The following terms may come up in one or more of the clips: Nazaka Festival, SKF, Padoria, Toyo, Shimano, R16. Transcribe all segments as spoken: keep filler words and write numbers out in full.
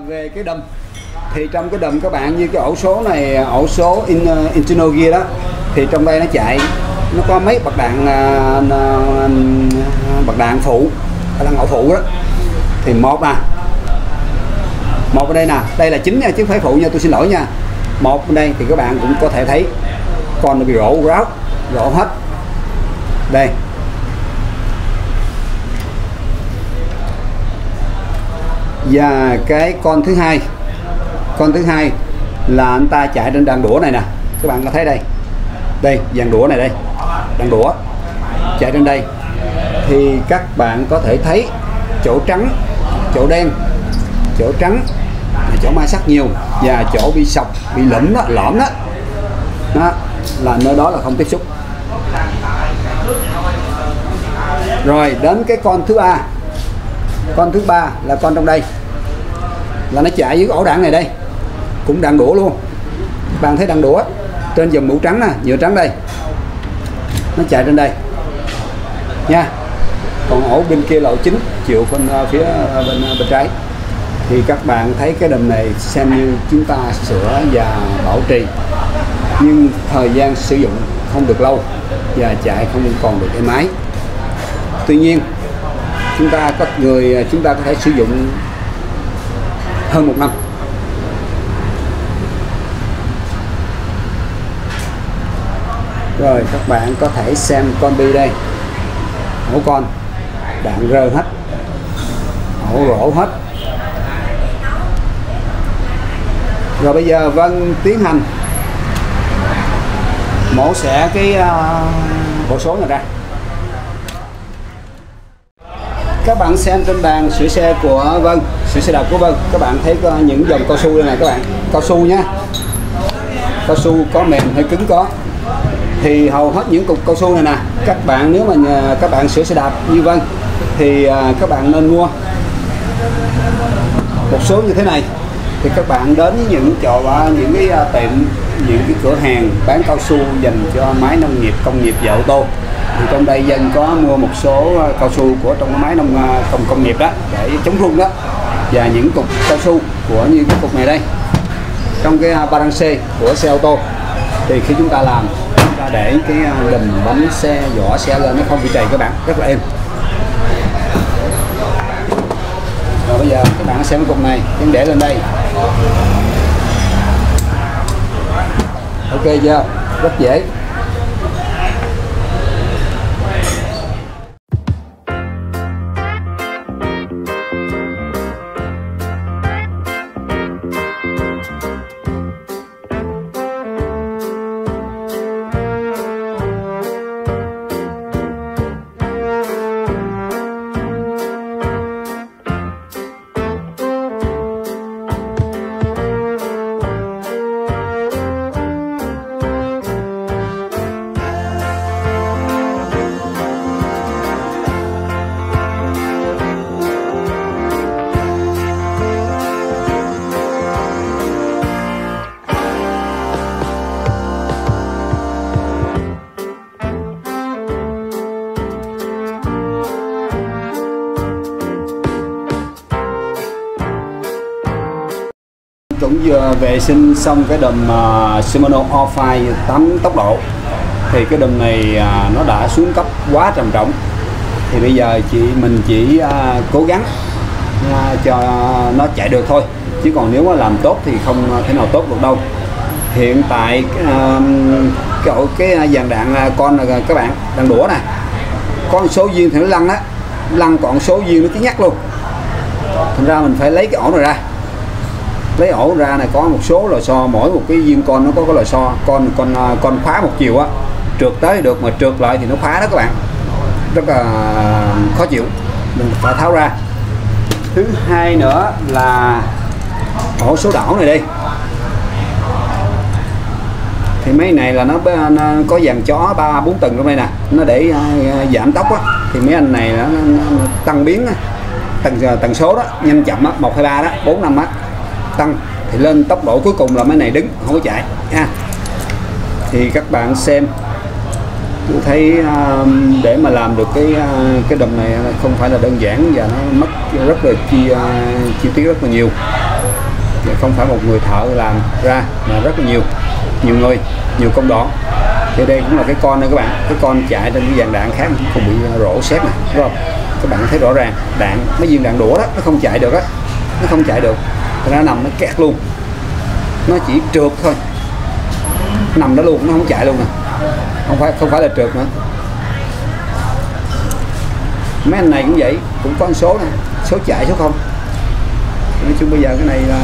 về cái đầm thì trong cái đầm các bạn, như cái ổ số này, ổ số in, uh, internal gear đó, thì trong đây nó chạy, nó có mấy bậc đạn uh, bậc đạn phụ, đạn ổ phụ đó. Thì một nè, một ở đây nè, đây là chính nha chứ không phải phụ nha, tôi xin lỗi nha. Một ở đây thì các bạn cũng có thể thấy còn bị rỗ ráo, rỗ hết đây. Và cái con thứ hai, con thứ hai là anh ta chạy trên đàn đũa này nè, các bạn có thấy đây, đây dàn đũa này đây, đàn đũa chạy trên đây thì các bạn có thể thấy chỗ trắng, chỗ đen, chỗ trắng, chỗ mai sắc nhiều và chỗ bị sọc, bị lõm đó, lõm đó, đó là nơi đó là không tiếp xúc. Rồi đến cái con thứ ba, con thứ ba là con trong đây, là nó chạy dưới ổ đạn này đây, cũng đạn đũa luôn. Bạn thấy đạn đũa trên dòng mũ trắng nè, nhựa trắng đây, nó chạy trên đây nha. Còn ổ bên kia là ổ chính chịu phần phía bên bên trái. Thì các bạn thấy cái đầm này xem như chúng ta sửa và bảo trì, nhưng thời gian sử dụng không được lâu và chạy không còn được cái máy. Tuy nhiên chúng ta có người chúng ta có thể sử dụng hơn một năm. Rồi các bạn có thể xem con bi đây, ổ con đạn rơi hết, ổ rổ hết. Rồi bây giờ Vân tiến hành mổ xẻ cái uh, bộ số này ra. Các bạn xem trên bàn sửa xe của Vân, sửa xe đạp của Vân, các bạn thấy có những dòng cao su đây này các bạn, cao su nhá, cao su có mềm hay cứng có. Thì hầu hết những cục cao su này nè, các bạn nếu mà nhà, các bạn sửa xe đạp như Vân thì uh, các bạn nên mua một số như thế này. Thì các bạn đến với những chỗ, những cái tiệm, những cái cửa hàng bán cao su dành cho máy nông nghiệp, công nghiệp và ô tô, thì trong đây Dân có mua một số cao su của trong máy nông công công nghiệp đó để chống rung đó, và những cục cao su của như cái cục này đây trong cái balance của xe ô tô. Thì khi chúng ta làm, chúng ta để cái đùm bánh xe, vỏ xe lên nó không bị trầy các bạn, rất là êm. Rồi bây giờ các bạn xem cái cục này, em để lên đây. Ok chưa? Rất dễ. Cũng vừa vệ sinh xong cái đầm uh, Shimano All-Fire tám tốc độ. Thì cái đầm này uh, nó đã xuống cấp quá trầm trọng. Thì bây giờ chị mình chỉ uh, cố gắng uh, cho nó chạy được thôi, chứ còn nếu mà làm tốt thì không thể nào tốt được đâu. Hiện tại uh, cái ổ cái dàn đạn con là các bạn, đạn đũa nè, có một số viên thì nó lăn đó, lăn còn số viên nó cứ nhắc luôn. Thành ra mình phải lấy cái ổ này ra, lấy ổ ra này. Có một số lò xo, mỗi một cái viên con nó có cái lò xo, con con con khóa một chiều á, trượt tới được mà trượt lại thì nó khóa đó các bạn, rất là khó chịu, mình phải tháo ra. Thứ hai nữa là ổ số đảo này đi, thì mấy này là nó, nó có dàn chó ba bốn tầng trong đây nè, nó để uh, giảm tốc á, thì mấy anh này nó, nó, nó tăng biến á, tầng tầng số đó, nhanh chậm á, một hai ba đó, bốn năm á, tăng thì lên tốc độ cuối cùng là máy này đứng không có chạy ha. À, thì các bạn xem, tôi thấy uh, để mà làm được cái uh, cái đầm này không phải là đơn giản, và nó mất rất là chi uh, chi tiết rất là nhiều. không phải một người thợ làm ra mà rất là nhiều nhiều người, nhiều công đoạn. Thì đây cũng là cái con nữa các bạn, cái con chạy trên cái dàn đạn khác cũng không bị rổ xét này, đúng không? Các bạn thấy rõ ràng đạn, mấy viên đạn đũa đó nó không chạy được á, nó không chạy được, nó nằm nó kẹt luôn, nó chỉ trượt thôi, nằm đó luôn, nó không chạy luôn nè, không phải không phải là trượt nữa. Mấy anh này cũng vậy, cũng có con số này, số chạy số không. Nói chung bây giờ cái này là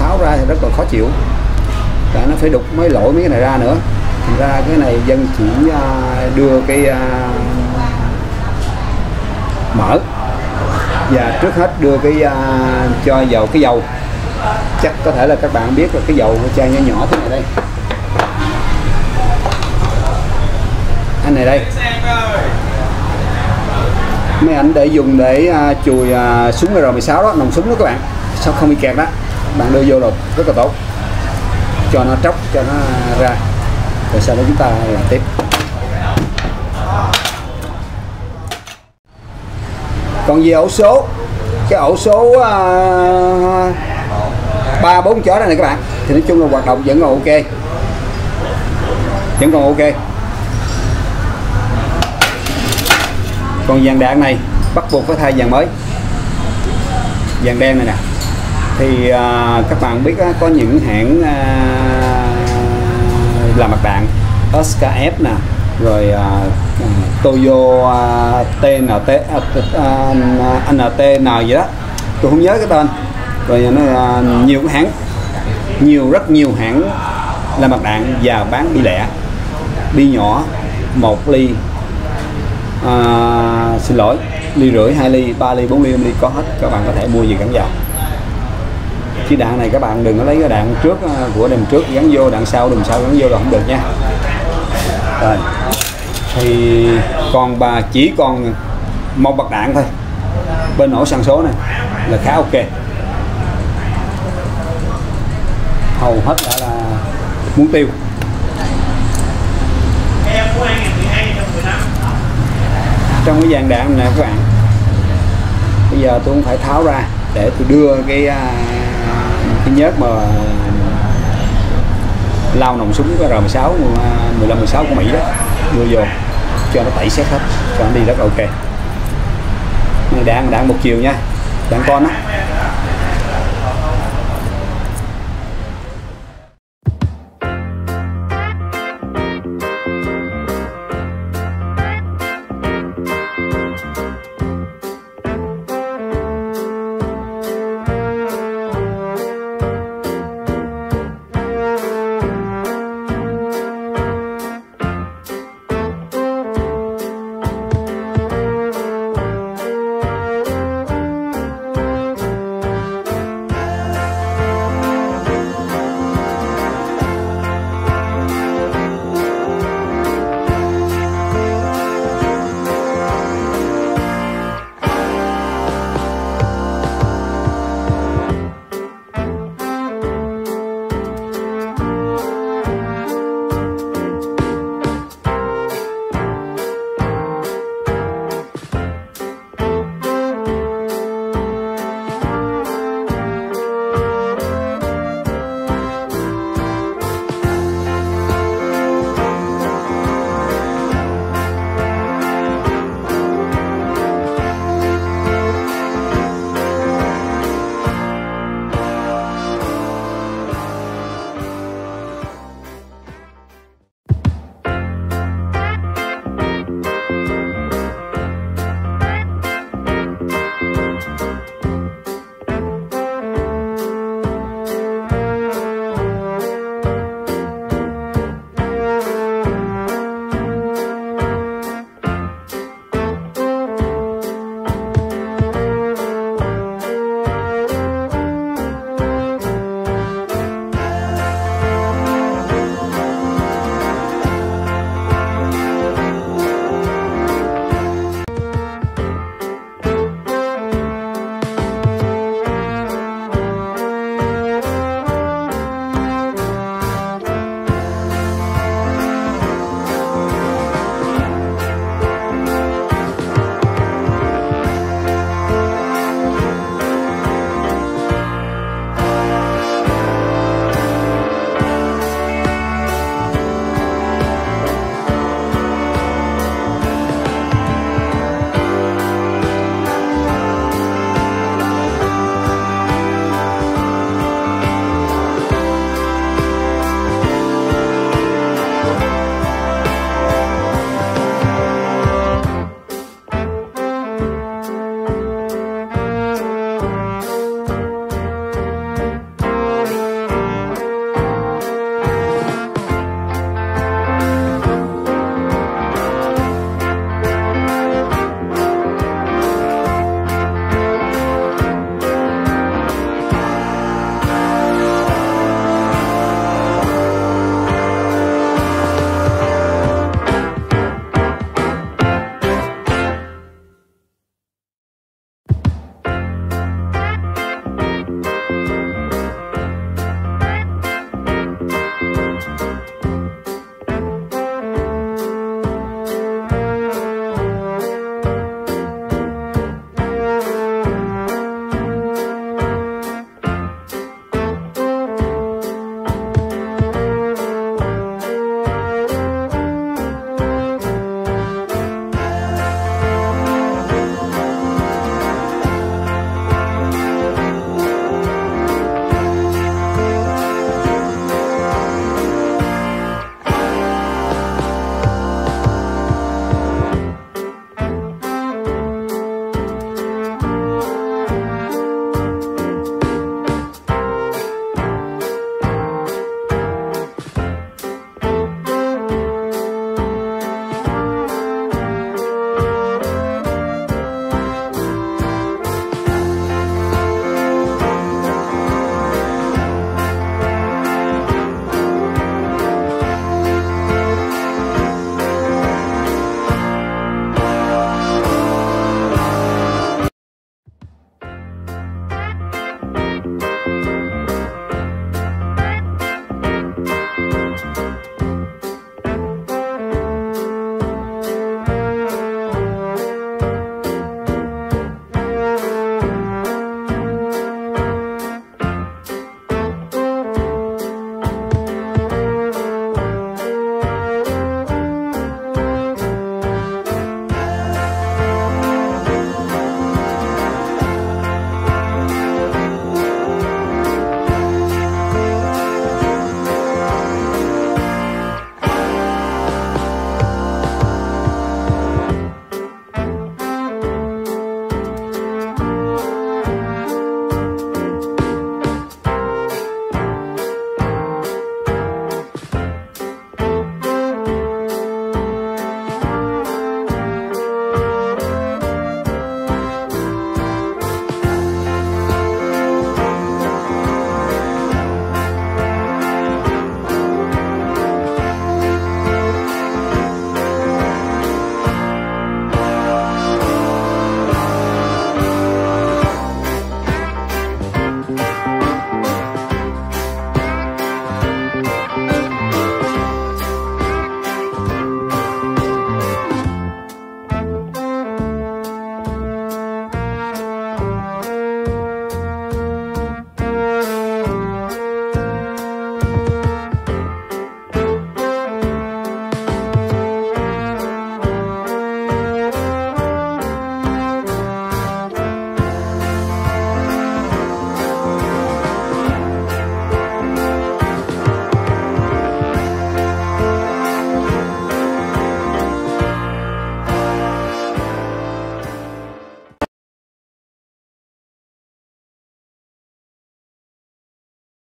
tháo ra thì rất là khó chịu, tại nó phải đục mấy lỗi mấy cái này ra nữa. Thành ra cái này dân chỉ đưa cái mở và trước hết đưa cái cho vào cái dầu. Chắc có thể là các bạn biết là cái dầu chai nhỏ nhỏ thế này đây, anh này đây, mấy ảnh để dùng để chùi súng R mười sáu đó, nòng súng đó các bạn, sao không bị kẹt đó, bạn đưa vô rồi rất là tốt, cho nó tróc cho nó ra. Rồi sau đó chúng ta làm tiếp. Còn về ổ số, cái ổ số ba bốn chó này, này các bạn, thì nói chung là hoạt động vẫn còn ok, vẫn còn ok. Còn dàn đạn này bắt buộc phải thay dàn mới, dàn đen này nè. Thì à, các bạn biết á, có những hãng à, làm mặt đạn S K F nè, rồi à, Toyo à, T N T à, N T N gì đó, tôi không nhớ cái tên. Rồi nó à, nhiều hãng, nhiều rất nhiều hãng làm mặt đạn và bán bi lẻ, bi nhỏ một ly. À, xin lỗi, ly rưỡi, hai ly, ba ly, bốn ly, năm ly có hết, các bạn có thể mua gì gắn vào. Chứ đạn này các bạn đừng có lấy cái đạn trước của đêm trước gắn vô, đạn sau đằng sau gắn vô là không được nha. Rồi. Thì còn bà chỉ còn một bạc đạn thôi. Bên ổ săn số này là khá ok. Hầu hết đã là muốn tiêu. Trong cái dàn đạn này các bạn, bây giờ tôi cũng phải tháo ra để tôi đưa cái cái nhớt mà lao nòng súng cái R mười sáu mười lăm mười sáu của Mỹ đó đưa vô cho nó tẩy xét hết, cho nó đi rất ok. Này đạn đạn một chiều nha, đạn con đó.